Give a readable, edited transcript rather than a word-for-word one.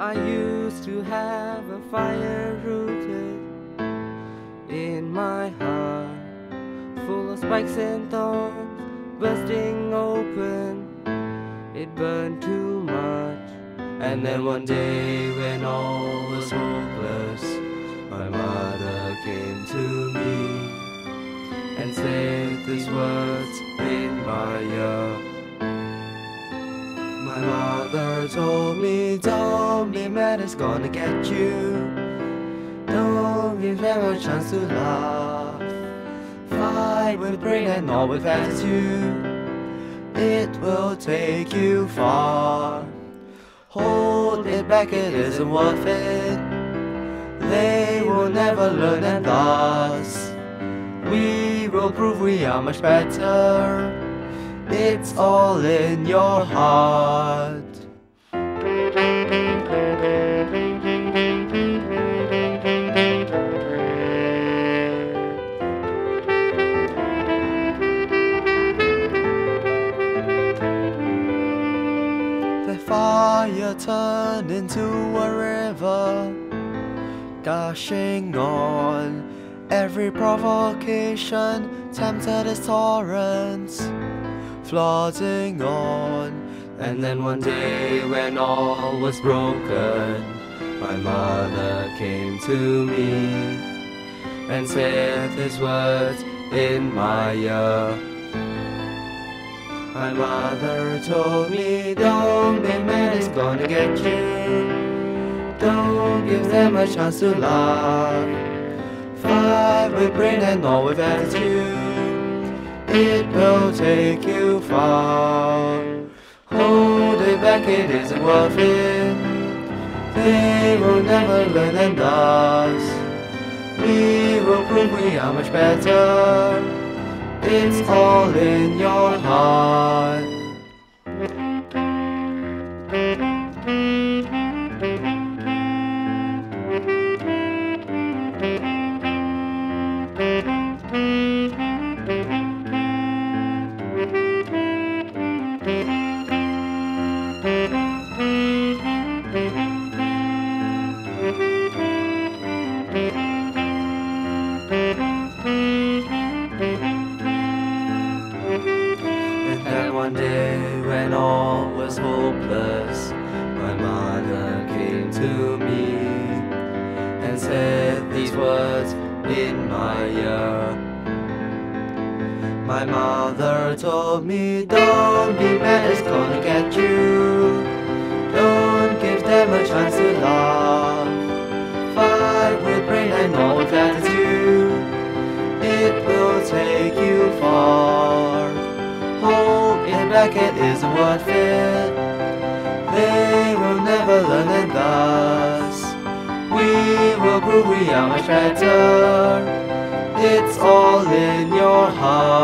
I used to have a fire rooted in my heart, full of spikes and thorns, bursting open. It burned too much. And then one day when all was hopeless, my mother came to me and said these words in my ear. My mother told me, don't be mad, it's gonna get you. Don't give them a chance to laugh. Fight with brain and not with attitude. It will take you far. Hold it back, it isn't worth it. They will never learn, and thus we will prove we are much better. It's all in your heart. The fire turned into a river, gushing on. Every provocation tempted its torrents, flooding on. And then one day when all was broken, my mother came to me and said these words in my ear. My mother told me, don't be mad, it's gonna get you. Don't give them a chance to laugh. Fight with brain and not with attitude. It will take you far. Hold it back, it isn't worth it. They will never learn, and us we will prove we are much better. It's all in your heart. One day when all was hopeless, my mother came to me and said these words in my ear. My mother told me, don't be mad, it's gonna get you. Don't give them a chance to laugh. Fight with brain and not with attitude. It will take you far. Like it isn't worth it. They will never learn, and thus we will prove we are much better. It's all in your heart.